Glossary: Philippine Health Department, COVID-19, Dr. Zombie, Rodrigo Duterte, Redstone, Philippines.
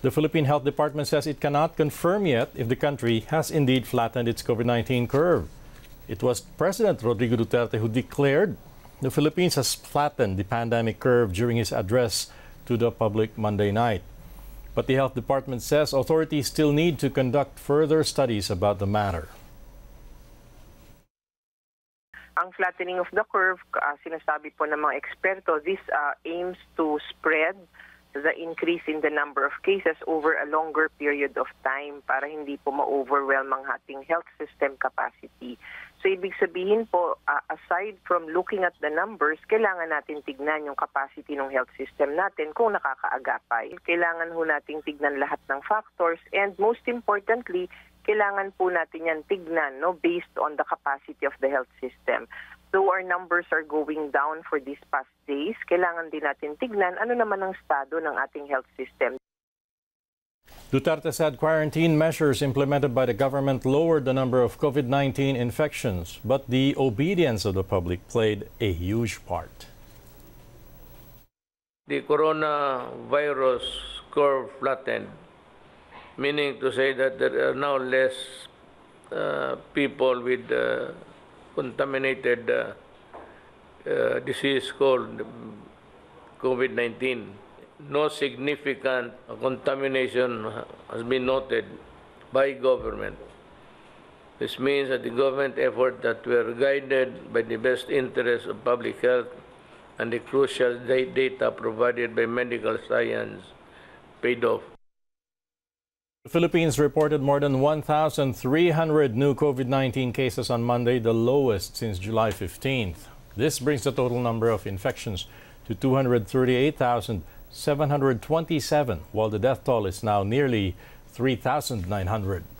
The Philippine Health Department says it cannot confirm yet if the country has indeed flattened its COVID-19 curve. It was President Rodrigo Duterte who declared the Philippines has flattened the pandemic curve during his address to the public Monday night. But the Health Department says authorities still need to conduct further studies about the matter. Ang flattening of the curve, sinasabi po ng mga eksperto, this aims to spread the increase in the number of cases over a longer period of time para hindi po ma-overwhelm ang ating health system capacity. So ibig sabihin po, aside from looking at the numbers, kailangan natin tignan yung capacity ng health system natin kung nakakaagapay. Kailangan po natin tignan lahat ng factors, and most importantly, kailangan po natin yan tignan, no, based on the capacity of the health system. Though our numbers are going down for these past days, kailangan din natin tignan ano naman ang estado ng ating health system. Duterte said quarantine measures implemented by the government lowered the number of COVID-19 infections, but the obedience of the public played a huge part. The coronavirus curve flattened, meaning to say that there are now less people with contaminated disease called COVID-19. No significant contamination has been noted by government. This means that the government efforts that were guided by the best interests of public health and the crucial data provided by medical science paid off. The Philippines reported more than 1,300 new COVID-19 cases on Monday, the lowest since July 15th. This brings the total number of infections to 238,727, while the death toll is now nearly 3,900.